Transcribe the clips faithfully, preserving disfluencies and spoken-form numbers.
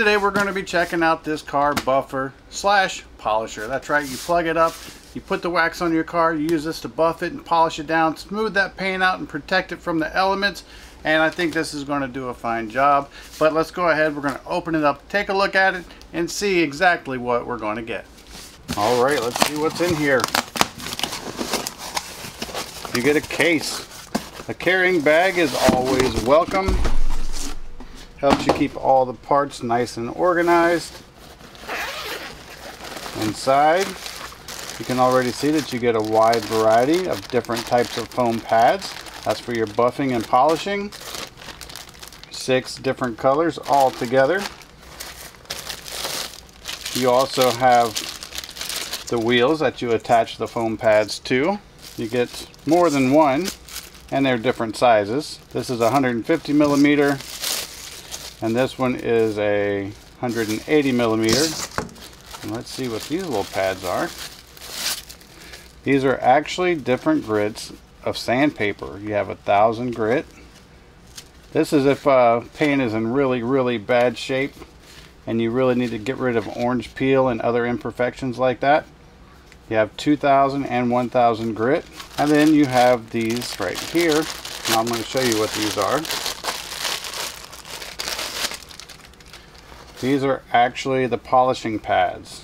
today we're going to be checking out this car buffer slash polisher. That's right, you plug it up, you put the wax on your car, you use this to buff it and polish it down, smooth that paint out and protect it from the elements. And I think this is going to do a fine job. But let's go ahead, we're going to open it up, take a look at it, and see exactly what we're going to get. All right, let's see what's in here. You get a case. A carrying bag is always welcome. Helps you keep all the parts nice and organized. Inside, you can already see that you get a wide variety of different types of foam pads. That's for your buffing and polishing. Six different colors all together. You also have the wheels that you attach the foam pads to. You get more than one, and they're different sizes. This is one hundred fifty millimeter, and this one is a one hundred eighty millimeter. And let's see what these little pads are. These are actually different grits of sandpaper. You have a thousand grit. This is if uh, paint is in really really bad shape and you really need to get rid of orange peel and other imperfections like that. You have two thousand and one thousand grit, and then you have these right here. And I'm going to show you what these are. These are actually the polishing pads.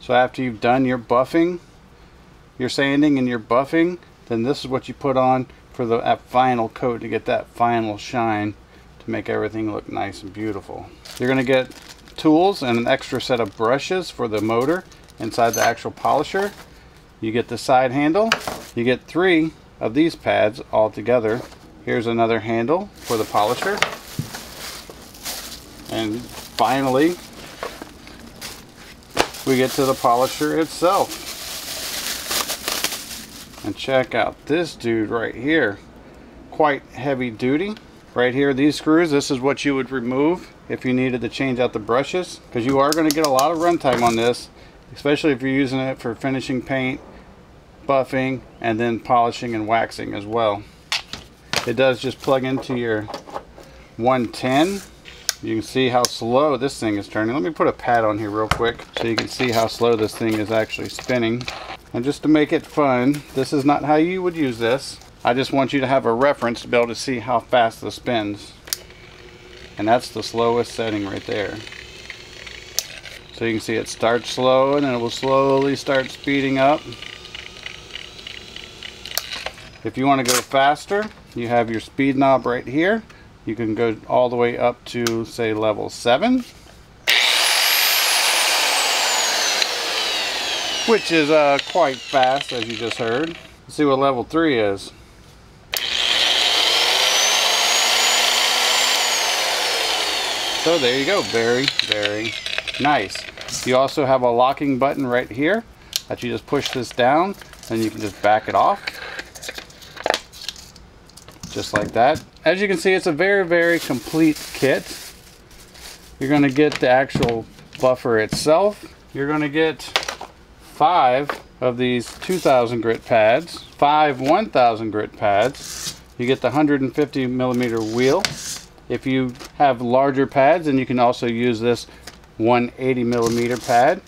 So after you've done your buffing, your sanding and your buffing, then this is what you put on for the that final coat to get that final shine to make everything look nice and beautiful. You're going to get tools and an extra set of brushes for the motor inside the actual polisher. You get the side handle. You get three of these pads all together. Here's another handle for the polisher. And finally, we get to the polisher itself. And check out this dude right here. Quite heavy duty. Right here, these screws, this is what you would remove if you needed to change out the brushes, because you are going to get a lot of runtime on this, especially if you're using it for finishing paint, buffing, and then polishing and waxing as well. It does just plug into your one ten. You can see how slow this thing is turning. Let me put a pad on here real quick so you can see how slow this thing is actually spinning. And just to make it fun, this is not how you would use this. I just want you to have a reference to be able to see how fast this spins. And that's the slowest setting right there. So you can see it starts slow and then it will slowly start speeding up. If you want to go faster, you have your speed knob right here. You can go all the way up to, say, level seven. Which is uh, quite fast, as you just heard. Let's see what level three is. So there you go, very, very nice. You also have a locking button right here that you just push this down and you can just back it off. Just like that. As you can see, it's a very, very complete kit. You're gonna get the actual buffer itself. You're gonna get five of these two thousand grit pads, five one thousand grit pads. You get the one hundred fifty millimeter wheel. If you have larger pads, then you can also use this one hundred eighty millimeter pad.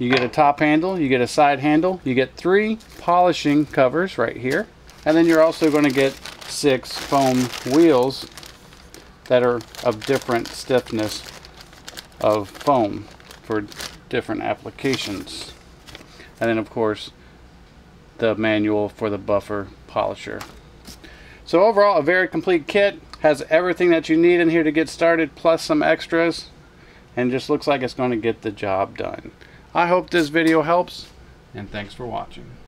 You get a top handle, you get a side handle, you get three polishing covers right here, and then you're also going to get six foam wheels that are of different stiffness of foam for different applications. And then of course the manual for the buffer polisher. So overall, a very complete kit. Has everything that you need in here to get started, plus some extras, and just looks like it's going to get the job done. I hope this video helps, and thanks for watching.